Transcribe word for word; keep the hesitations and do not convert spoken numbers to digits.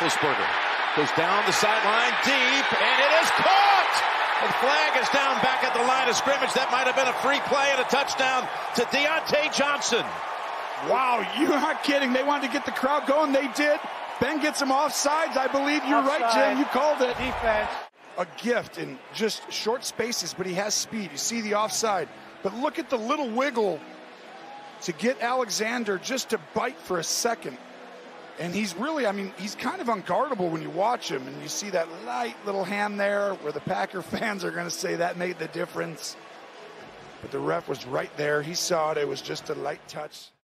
Roethlisberger goes down the sideline deep, and it is caught! The flag is down back at the line of scrimmage. That might have been a free play and a touchdown to Deontay Johnson. Wow, you're not kidding. They wanted to get the crowd going. They did. Ben gets him offsides. I believe you're offside. Right, Jim. You called it. Defense. A gift in just short spaces, but he has speed. You see the offside. But look at the little wiggle to get Alexander just to bite for a second. And he's really, I mean, he's kind of unguardable when you watch him. And you see that light little hand there where the Packer fans are going to say that made the difference. But the ref was right there. He saw it. It was just a light touch.